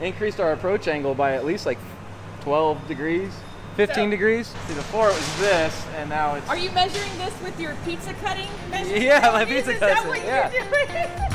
Increased our approach angle by at least like 12 degrees, 15 degrees. See, before it was this, and now it's... Are you measuring this with your pizza cutting? Yeah, my pizza cutting. Is that what you're doing?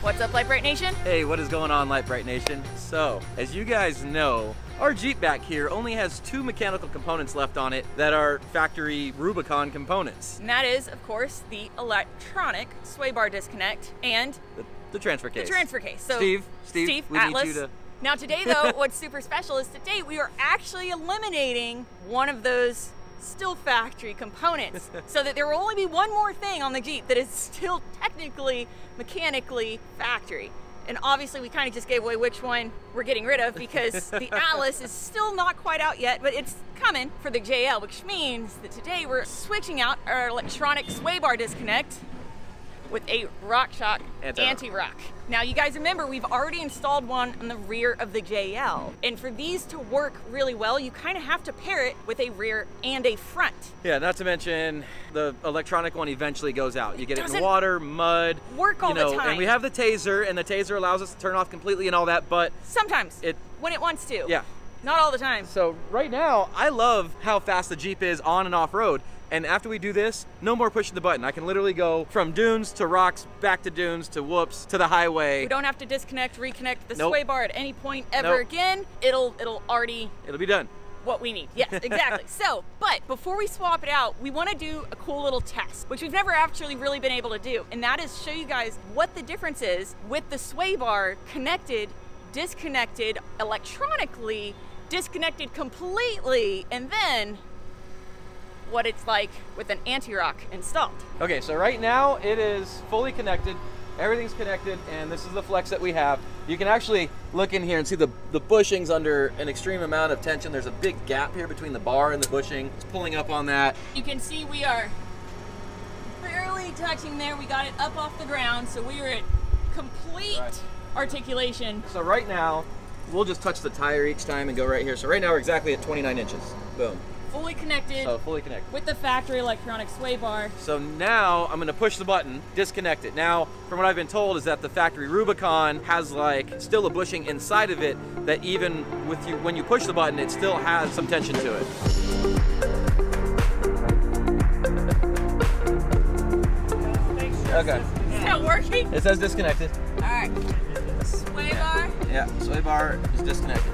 What's up, Light Bright Nation? Hey, what is going on, Light Bright Nation? So, as you guys know, our Jeep back here only has two mechanical components left on it that are factory Rubicon components. And that is, of course, the electronic sway bar disconnect and... The transfer case. The transfer case. So, Steve, we Atlas. Need you to... Now today, though, what's super special is today we are actually eliminating one of those still factory components so that there will only be one more thing on the Jeep that is still technically, mechanically factory. And obviously we kind of just gave away which one we're getting rid of because the Atlas is still not quite out yet, but it's coming for the JL, which means that today we're switching out our electronic sway bar disconnect with a RockJock Antirock. Now you guys remember, we've already installed one on the rear of the JL. And for these to work really well, you kind of have to pair it with a rear and a front. Yeah, not to mention the electronic one eventually goes out. You get it in water, mud. Work all the time. And we have the taser, and the taser allows us to turn off completely and all that, but... Sometimes, when it wants to. Yeah. Not all the time. So right now, I love how fast the Jeep is on and off road. And after we do this, no more pushing the button. I can literally go from dunes to rocks, back to dunes to whoops, to the highway. We don't have to disconnect, reconnect the sway bar at any point ever again. It'll already... It'll be done. What we need. Yes, exactly. So, but before we swap it out, we want to do a cool little test, which we've never actually really been able to do. And that is show you guys what the difference is with the sway bar connected, disconnected electronically, disconnected completely, and then... what it's like with an Antirock installed. Okay, so right now it is fully connected, everything's connected, and this is the flex that we have. You can actually look in here and see the bushings under an extreme amount of tension. There's a big gap here between the bar and the bushing. It's pulling up on that. You can see we are barely touching there. We got it up off the ground, so we are at complete articulation. So right now, we'll just touch the tire each time and go right here. So right now we're exactly at 29 inches, boom. Fully connected. So fully connected. With the factory electronic sway bar. So now I'm gonna push the button, disconnect it. Now, from what I've been told is that the factory Rubicon has like still a bushing inside of it that even with you when you push the button, it still has some tension to it. Okay. Is that working? It says disconnected. All right. Sway bar. Yeah, sway bar is disconnected.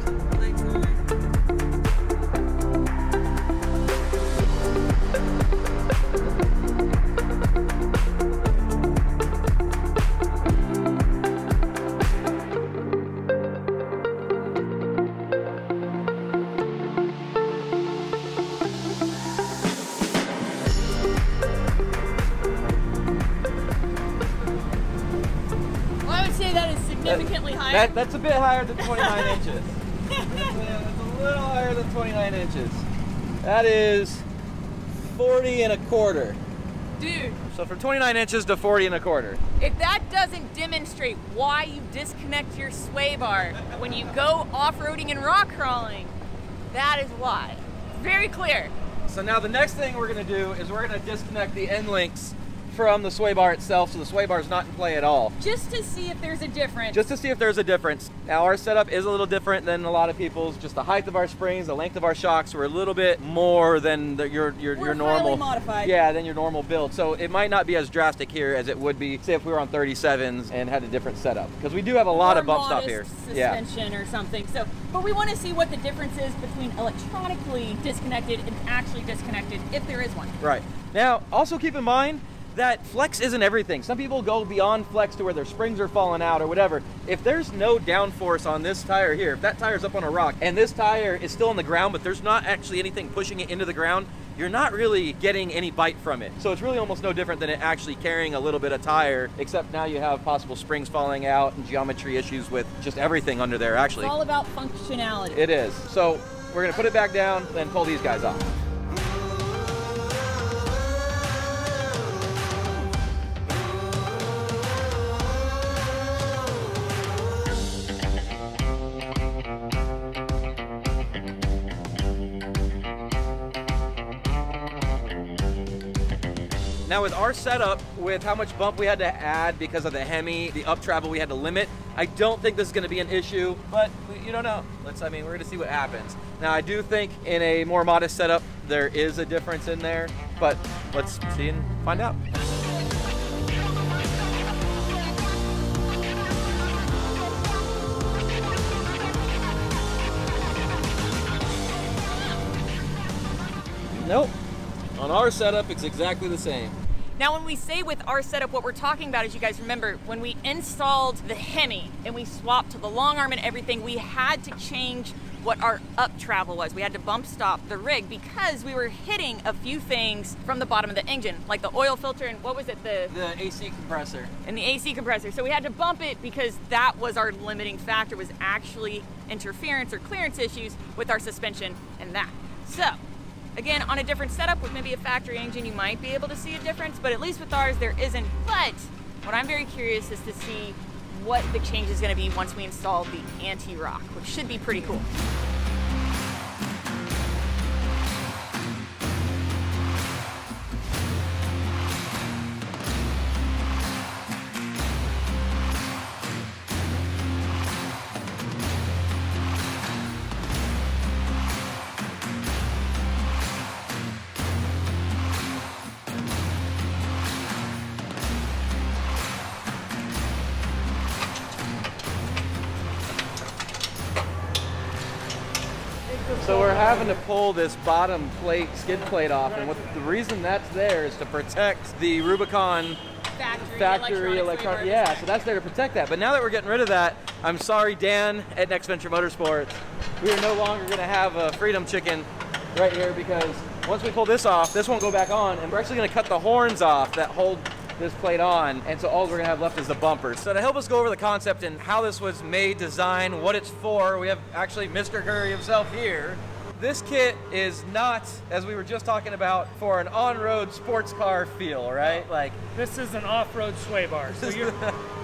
Significantly higher. That's a bit higher than 29 inches. That's a little higher than 29 inches. That is 40 and a quarter. Dude. So from 29 inches to 40 and a quarter. If that doesn't demonstrate why you disconnect your sway bar when you go off-roading and rock crawling, that is why. Very clear. So now the next thing we're gonna do is we're gonna disconnect the end links from the sway bar itself, so the sway bar is not in play at all. Just to see if there's a difference. Just to see if there's a difference. Now our setup is a little different than a lot of people's. Just the height of our springs, the length of our shocks were a little bit more than your normal. Modified. Yeah, than your normal build. So it might not be as drastic here as it would be, say if we were on 37s and had a different setup. Because we do have a lot of bump stop here. Suspension or something. So, but we want to see what the difference is between electronically disconnected and actually disconnected, if there is one. Right. Now, also keep in mind, that flex isn't everything. Some people go beyond flex to where their springs are falling out or whatever. If there's no downforce on this tire here, if that tire's up on a rock and this tire is still on the ground, but there's not actually anything pushing it into the ground, you're not really getting any bite from it. So it's really almost no different than it actually carrying a little bit of tire, except now you have possible springs falling out and geometry issues with just everything under there actually. It's all about functionality. It is. So we're gonna put it back down and pull these guys off. Now with our setup, with how much bump we had to add because of the Hemi, the up travel we had to limit, I don't think this is gonna be an issue, but you don't know. We're gonna see what happens. Now I do think in a more modest setup, there is a difference in there, but let's see and find out. Nope. On our setup, it's exactly the same. Now when we say with our setup, what we're talking about is, you guys remember, when we installed the Hemi and we swapped to the long arm and everything, we had to change what our up travel was. We had to bump stop the rig because we were hitting a few things from the bottom of the engine, like the oil filter and what was it? The AC compressor. And the AC compressor. So we had to bump it because that was our limiting factor, was actually interference or clearance issues with our suspension and that. So, again, on a different setup with maybe a factory engine, you might be able to see a difference, but at least with ours, there isn't. But what I'm very curious is to see what the change is gonna be once we install the Antirock, which should be pretty cool. So we're having to pull this bottom plate, skid plate off, and the reason that's there is to protect the Rubicon factory electronic. Yeah, so that's there to protect that. But now that we're getting rid of that, I'm sorry, Dan at Next Venture Motorsports, we are no longer going to have a Freedom Chicken right here, because once we pull this off, this won't go back on, and we're actually going to cut the horns off that hold this plate on, and so all we're gonna have left is the bumper. So to help us go over the concept and how this was made, design, what it's for, we have actually Mr. Curry himself here. This kit is not, as we were just talking about, for an on-road sports car feel, right? Like, this is an off-road sway bar. So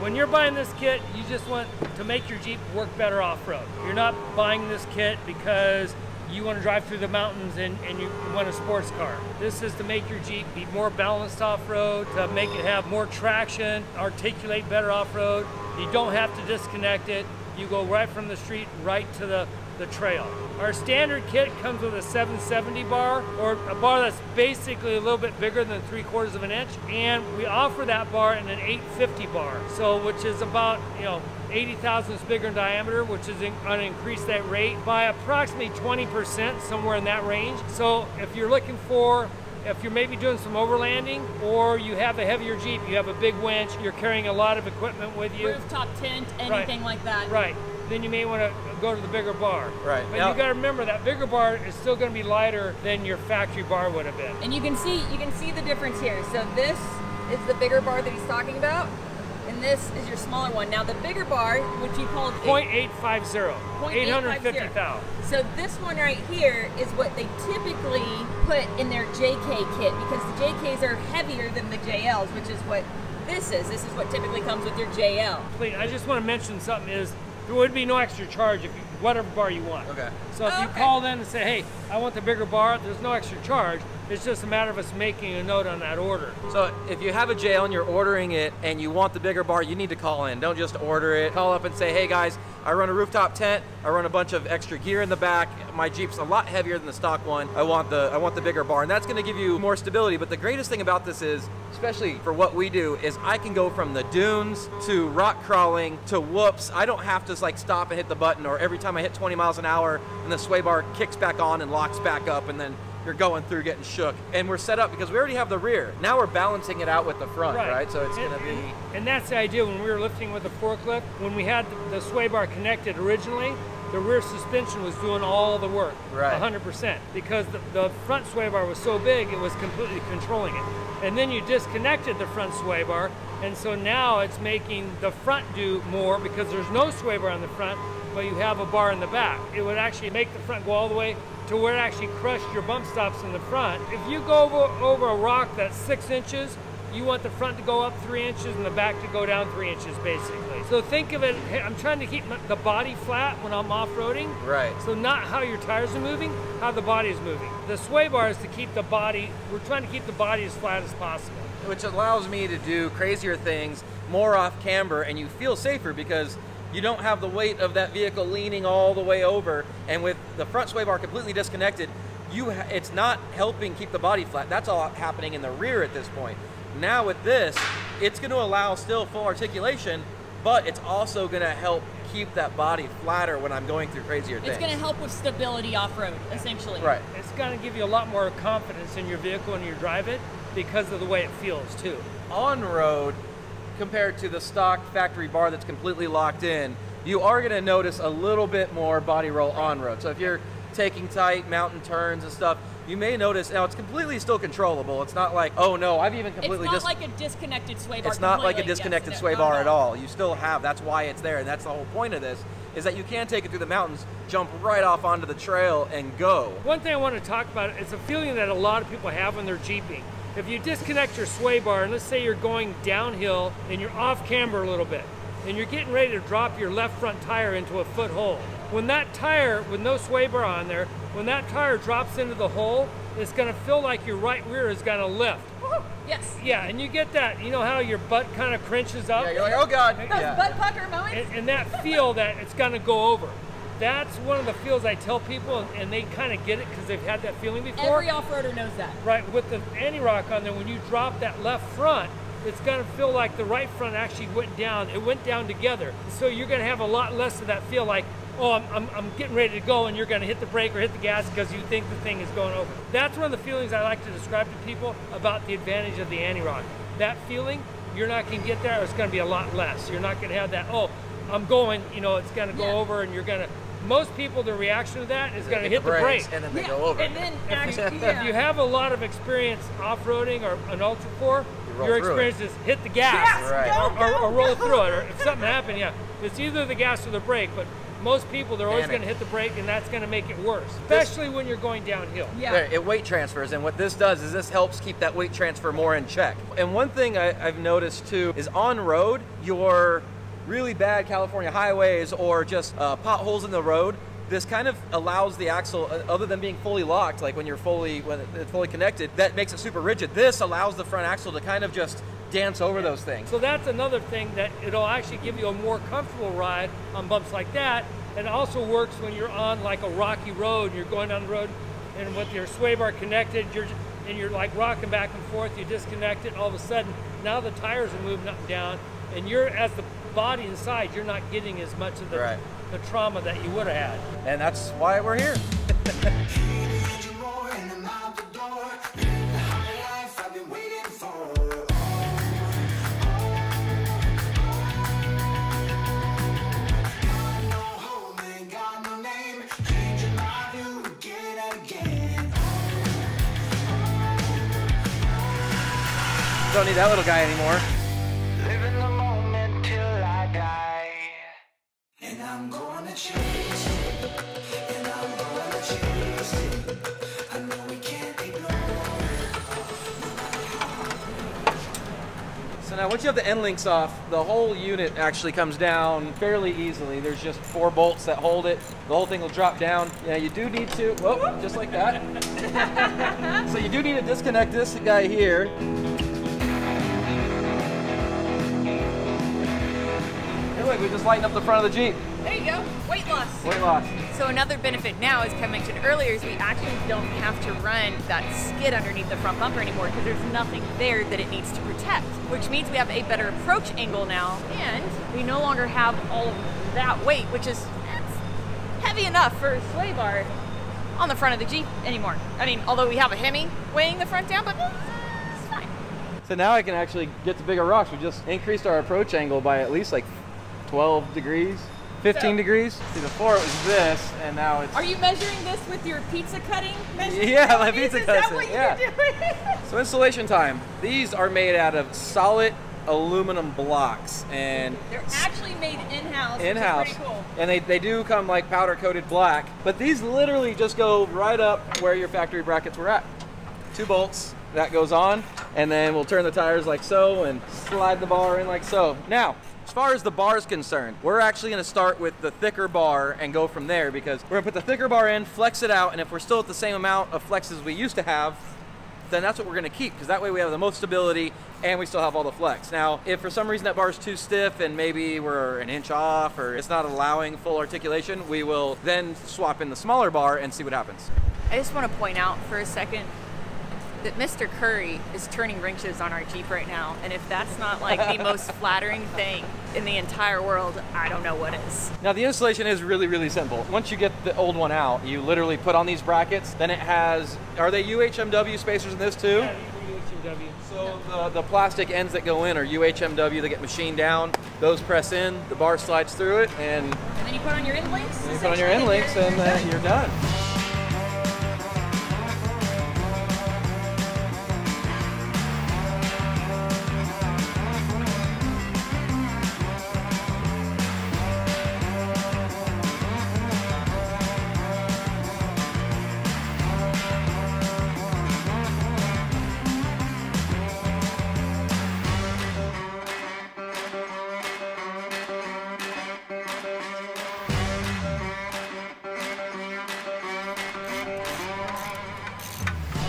when you're buying this kit, you just want to make your Jeep work better off-road. You're not buying this kit because you want to drive through the mountains and you want a sports car. This is to make your Jeep be more balanced off-road, to make it have more traction, articulate better off-road. You don't have to disconnect it. You go right from the street right to the trail. Our standard kit comes with a 770 bar, or a bar that's basically a little bit bigger than 3/4 of an inch, and we offer that bar in an 850 bar, so which is about, you know, 80 thousandths bigger in diameter, which is going to increase that rate by approximately 20%, somewhere in that range. So if you're looking for, if you're maybe doing some overlanding, or you have a heavier Jeep, you have a big winch, you're carrying a lot of equipment with you. Rooftop tent, anything like that. Right. Then you may want to go to the bigger bar. Right. But you got to remember that bigger bar is still going to be lighter than your factory bar would have been. And you can see the difference here. So this is the bigger bar that he's talking about, and this is your smaller one. Now the bigger bar, which you called 0.850, 850 thou. So this one right here is what they typically put in their JK kit, because the JKs are heavier than the JLs, which is what this is. This is what typically comes with your JL. Please, I just want to mention something is, there would be no extra charge if you, whatever bar you want. Okay. So if you call in and say, hey, I want the bigger bar, there's no extra charge. It's just a matter of us making a note on that order. So if you have a JL and you're ordering it and you want the bigger bar, you need to call in. Don't just order it. Call up and say, hey guys, I run a rooftop tent, I run a bunch of extra gear in the back, my Jeep's a lot heavier than the stock one, I want the bigger bar, and that's gonna give you more stability. But the greatest thing about this is, especially for what we do, is I can go from the dunes to rock crawling to whoops. I don't have to like stop and hit the button, or every time I hit 20 miles an hour and the sway bar kicks back on and locks back up, and then you're going through getting shook. And we're set up because we already have the rear. Now we're balancing it out with the front, right? So it's gonna be... And that's the idea when we were lifting with the forklift. When we had the sway bar connected originally, the rear suspension was doing all the work, right? 100%, because the front sway bar was so big, it was completely controlling it. And then you disconnected the front sway bar, and so now it's making the front do more because there's no sway bar on the front, but you have a bar in the back. It would actually make the front go all the way to where it actually crushed your bump stops in the front. If you go over a rock that's 6 inches, you want the front to go up 3 inches and the back to go down 3 inches, basically. So think of it, I'm trying to keep the body flat when I'm off-roading. Right. So not how your tires are moving, how the body is moving. The sway bar is to keep the body, we're trying to keep the body as flat as possible. Which allows me to do crazier things, more off camber, and you feel safer because you don't have the weight of that vehicle leaning all the way over, and with the front sway bar completely disconnected, it's not helping keep the body flat. That's all happening in the rear at this point. Now with this, it's going to allow still full articulation, but it's also going to help keep that body flatter when I'm going through crazier things. It's going to help with stability off-road, essentially. Right. It's going to give you a lot more confidence in your vehicle when you drive it because of the way it feels too. On-road, compared to the stock factory bar that's completely locked in, you are going to notice a little bit more body roll on-road. So if you're taking tight mountain turns and stuff, you may notice now it's completely still controllable. It's not like, oh no, I've even completely just. It's not like a disconnected sway bar. It's not like a disconnected sway bar at all. You still have, that's why it's there, and that's the whole point of this, is that you can take it through the mountains, jump right off onto the trail and go. One thing I want to talk about is a feeling that a lot of people have when they're jeeping. If you disconnect your sway bar, and let's say you're going downhill and you're off camber a little bit, and you're getting ready to drop your left front tire into a foothole. When that tire, with no sway bar on there, when that tire drops into the hole, it's going to feel like your right rear is going to lift. Yes. Yeah, and you get that, you know how your butt kind of cringes up? Yeah, you're like, oh God. Those butt pucker moments. And that feel that it's going to go over. That's one of the feels I tell people, and they kind of get it because they've had that feeling before. Every off-roader knows that. Right, with the Antirock on there, when you drop that left front, it's going to feel like the right front actually went down. It went down together. So you're going to have a lot less of that feel like, oh, I'm getting ready to go, and you're going to hit the brake or hit the gas because you think the thing is going over. That's one of the feelings I like to describe to people about the advantage of the Antirock. That feeling, you're not going to get there, or it's going to be a lot less. You're not going to have that, oh, I'm going, you know, it's going to go over, and you're going to. Most people, the reaction to that is going to hit the brakes. And then they go over. And then if you have a lot of experience off-roading or an Ultra 4, your experience is hit the gas or roll through it. Or if something happened, it's either the gas or the brake. But most people, they're always going to hit the brake, and that's going to make it worse, especially when you're going downhill. Yeah. It weight transfers, and what this does is this helps keep that weight transfer more in check. And one thing I've noticed, too, is on-road, your really bad California highways or just potholes in the road, this kind of allows the axle, other than being fully locked, like when it's fully connected, that makes it super rigid. This allows the front axle to kind of just dance over those things. So that's another thing that it'll actually give you a more comfortable ride on bumps like that. It also works when you're on like a rocky road, and you're going down the road and with your sway bar connected, you're like rocking back and forth, you disconnect it, and all of a sudden, now the tires are moving up and down, and you're, as the body inside, you're not getting as much of the trauma that you would have had. And that's why we're here. Don't need that little guy anymore. So now once you have the end links off, the whole unit actually comes down fairly easily. There's just 4 bolts that hold it. The whole thing will drop down. Yeah, you do need to, whoop, just like that. So you do need to disconnect this guy here. Look, we just lighten up the front of the Jeep. There you go. Weight loss. Weight loss. So another benefit now, as Kevin mentioned earlier, is we actually don't have to run that skid underneath the front bumper anymore because there's nothing there that it needs to protect, which means we have a better approach angle now, and we no longer have all of that weight, which is heavy enough for a sway bar on the front of the Jeep anymore. I mean, although we have a Hemi weighing the front down, but it's fine. So now I can actually get to bigger rocks. We just increased our approach angle by at least like 12 degrees, 15 degrees. See, before it was this, and now it's... Are you measuring this with your pizza cutting measurement? Yeah, my pizza cutting. Is that what you're doing? So installation time. These are made out of solid aluminum blocks, and... They're actually made in-house, which is pretty cool. And they do come like powder-coated black, but these literally just go right up where your factory brackets were at. two bolts, that goes on, and then we'll turn the tires like so and slide the bar in like so. Now, as far as the bar is concerned, we're actually gonna start with the thicker bar and go from there, because we're gonna put the thicker bar in, flex it out, and if we're still at the same amount of flexes we used to have, then that's what we're gonna keep, because that way we have the most stability and we still have all the flex. Now, if for some reason that bar is too stiff and maybe we're an inch off or it's not allowing full articulation, we will then swap in the smaller bar and see what happens. I just wanna point out for a second that Mr. Curry is turning wrenches on our Jeep right now, and if that's not like the most flattering thing in the entire world, I don't know what is. Now the installation is really, really simple. Once you get the old one out, you literally put on these brackets, then it has, are they UHMW spacers in this too? Yeah, UHMW. So the plastic ends that go in are UHMW, they get machined down, those press in, the bar slides through it, and then you put on your end links? And you put on your end links and you're done.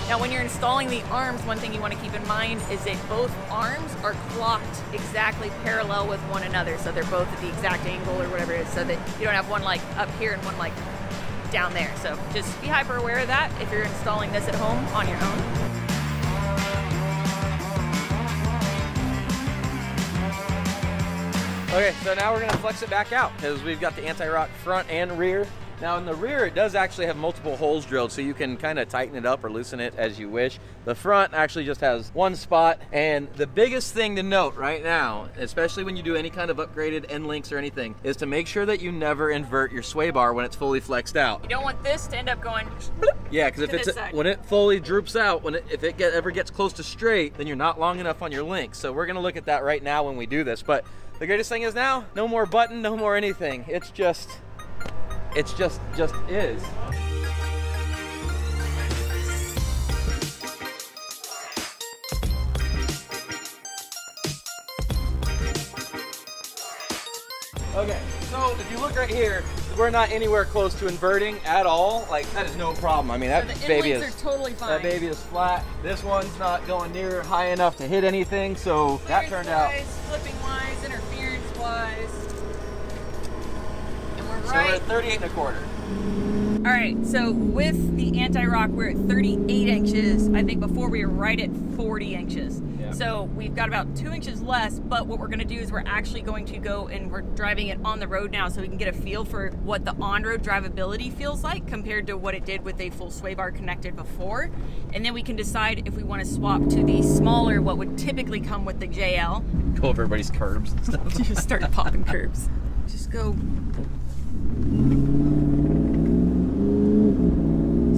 Now, when you're installing the arms, one thing you want to keep in mind is that both arms are clocked exactly parallel with one another. So they're both at the exact angle or whatever it is, so that you don't have one like up here and one like down there. So just be hyper aware of that if you're installing this at home on your own. Okay, so now we're gonna flex it back out because we've got the Antirock front and rear. Now in the rear, it does actually have multiple holes drilled, so you can kind of tighten it up or loosen it as you wish. The front actually just has one spot, and the biggest thing to note right now, especially when you do any kind of upgraded end links or anything, is to make sure that you never invert your sway bar when it's fully flexed out. You don't want this to end up going bloop. Yeah, because when it fully droops out, if it ever gets close to straight, then you're not long enough on your link. So we're gonna look at that right now when we do this, but the greatest thing is now, no more button, no more anything. It just is. Okay, so if you look right here, we're not anywhere close to inverting at all. Like, that is no problem. I mean, that baby is totally fine. That baby is flat. This one's not going near high enough to hit anything, so that turned out. Flipping wise, interference wise. So we're at 38.25. All right, so with the Antirock, we're at 38 inches. I think before we were right at 40 inches. Yeah. So we've got about 2 inches less, but what we're gonna do is we're actually going to go and we're driving it on the road now so we can get a feel for what the on-road drivability feels like compared to what it did with a full sway bar connected before. And then we can decide if we wanna swap to the smaller, what would typically come with the JL. Go over everybody's curbs and stuff. Just start popping curbs. Just go.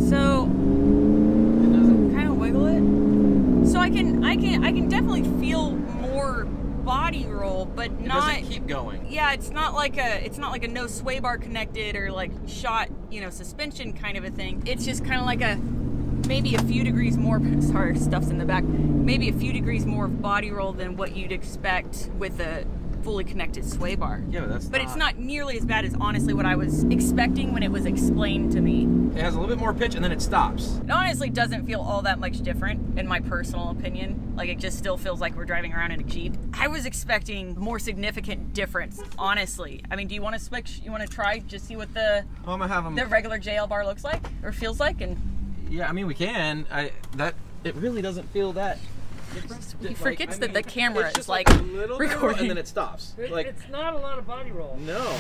So it doesn't kind of wiggle it. So I can definitely feel more body roll, but it not keep going. Yeah, it's not like a no sway bar connected or like shot, you know, suspension kind of a thing. It's just kind of like a maybe a few degrees more. Sorry, stuff's in the back. Maybe a few degrees more of body roll than what you'd expect with a fully connected sway bar. Yeah, but that's. But it's not nearly as bad as honestly what I was expecting when it was explained to me. It has a little bit more pitch and then it stops. It honestly doesn't feel all that much different in my personal opinion. Like it just still feels like we're driving around in a Jeep. I was expecting more significant difference, honestly. I mean, do you want to switch? You want to try just see what the regular JL bar looks like or feels like? And yeah, I mean we can. It really doesn't feel that. He forgets like, that the camera is like little recording and then it stops. It's not a lot of body roll. No.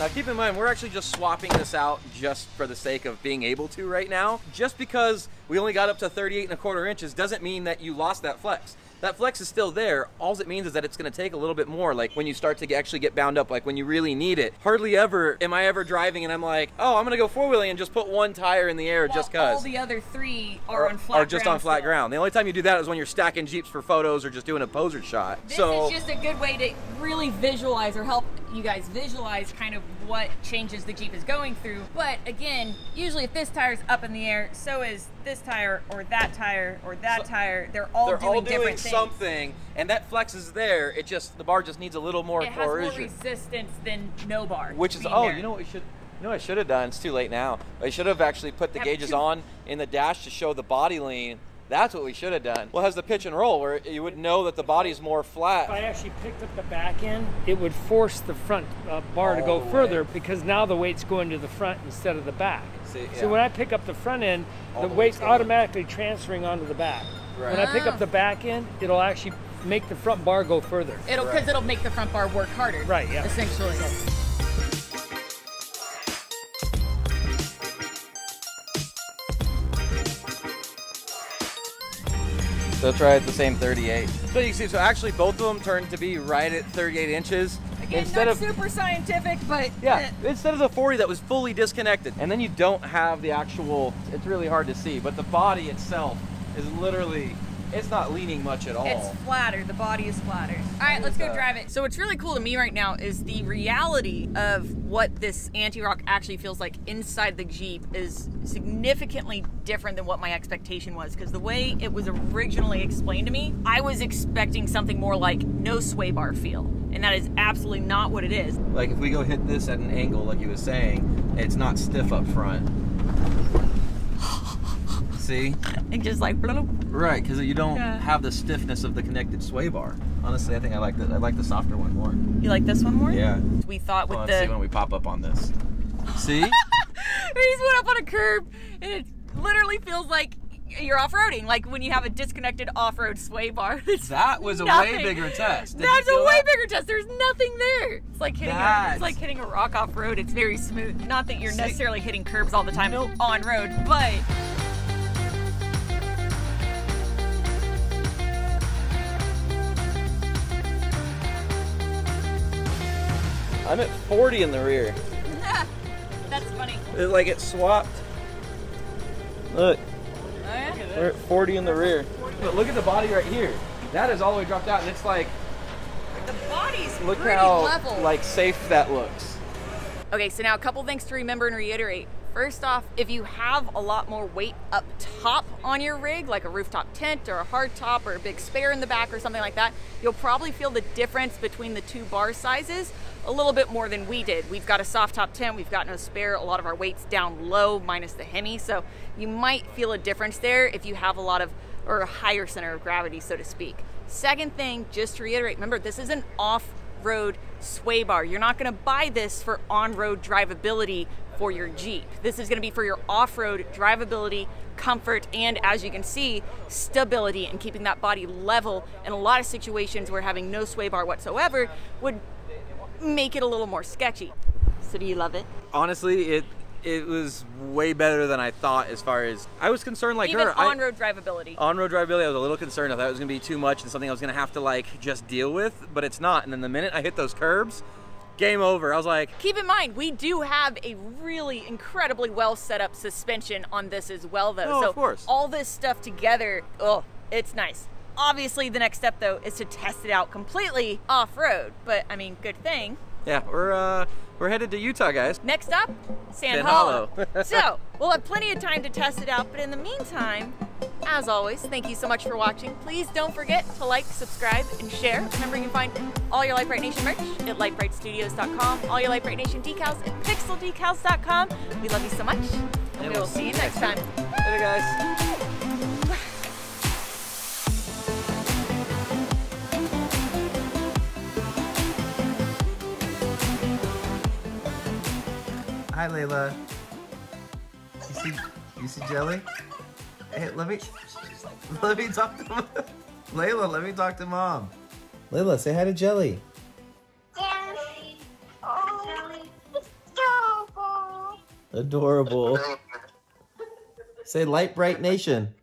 Now keep in mind, we're actually just swapping this out just for the sake of being able to right now. Just because we only got up to 38¼ inches doesn't mean that you lost that flex. That flex is still there. All it means is that it's gonna take a little bit more, like when you start to actually get bound up, like when you really need it. Hardly ever am I ever driving and I'm like, oh, I'm gonna go four-wheeling and just put one tire in the air just cause. All the other three are on flat ground. Or just on flat ground. The only time you do that is when you're stacking Jeeps for photos or just doing a poser shot. This is just a good way to really visualize or help you guys visualize kind of what changes the Jeep is going through. But again, usually if this tire's up in the air, so is this tire or that tire or that tire. They're all doing different things. And that flex is there. It just, the bar just needs a little more coercion. It has more resistance than no bar. Which is, you know what we should, you know what I should have done? It's too late now. I should have actually put the gauges on in the dash to show the body lean. That's what we should have done. Well, it has the pitch and roll where you would know that the body's more flat. If I actually picked up the back end, it would force the front bar to go further because now the weight's going to the front instead of the back. See, so when I pick up the front end, the weight's automatically transferring onto the back. Right. When I pick up the back end, it'll actually make the front bar go further. It'll, because it'll make the front bar work harder. Right, yeah. Essentially. So try at the same 38. So you can see, so actually both of them turned to be right at 38 inches. Again, instead not of, super scientific, but... Yeah, instead of the 40 that was fully disconnected. And then you don't have the actual, it's really hard to see, but the body itself is literally, it's not leaning much at all. It's flatter, the body is flatter. All right, let's go drive it. So what's really cool to me right now is the reality of what this Antirock actually feels like inside the Jeep is significantly different than what my expectation was, because the way it was originally explained to me, I was expecting something more like no sway bar feel, and that is absolutely not what it is. Like if we go hit this at an angle, like you were saying, it's not stiff up front. See? It just like... Right, because you don't have the stiffness of the connected sway bar. Honestly, I think I like the softer one more. You like this one more? Yeah. We thought with let's see when we pop up on this. See? We just went up on a curb and it literally feels like you're off-roading, like when you have a disconnected off-road sway bar. That was a way bigger test. That's a way bigger test. There's nothing there. It's like hitting a rock off-road. It's very smooth. Not that you're necessarily hitting curbs all the time on-road, but... I'm at 40 in the rear. That's funny. It, like it swapped. Look. Oh, yeah? We're at 40 in the rear. But look at the body right here. That is all the way dropped out, and it's like... The body's look pretty how level. Like safe that looks. Okay, so now a couple things to remember and reiterate. First off, if you have a lot more weight up top on your rig, like a rooftop tent or a hard top or a big spare in the back or something like that, you'll probably feel the difference between the two bar sizes a little bit more than we did. We've got a soft top 10, we've got no spare, a lot of our weight's down low minus the Hemi, so you might feel a difference there if you have a lot of, or a higher center of gravity, so to speak. Second thing, just to reiterate, remember this is an off-road sway bar. You're not gonna buy this for on-road drivability for your Jeep. This is gonna be for your off-road drivability, comfort, and as you can see, stability and keeping that body level. In a lot of situations where having no sway bar whatsoever would make it a little more sketchy. So do you love it? Honestly, it was way better than I thought. As far as I was concerned, like even on-road drivability. On-road drivability, I was a little concerned. I thought it was gonna be too much and something I was gonna have to like just deal with, but it's not. And then the minute I hit those curbs, game over. I was like... Keep in mind, we do have a really incredibly well set up suspension on this as well though. Oh, so of course. All this stuff together, it's nice. Obviously, the next step, though, is to test it out completely off-road. But, I mean, good thing. Yeah, we're headed to Utah, guys. Next up, Sand Hollow. So, we'll have plenty of time to test it out. But in the meantime, as always, thank you so much for watching. Please don't forget to like, subscribe, and share. Remember, you can find all your Light Bright Nation merch at lightbrightstudios.com, all your Light Bright Nation decals at pixeldecals.com. We love you so much, and we will see you next time. Later, guys. Hi, Layla. You see Jelly? Hey, let me talk to Mom. Layla, let me talk to Mom. Layla, say hi to Jelly. Jelly. Oh. Jelly. Adorable. Say Light Bright Nation.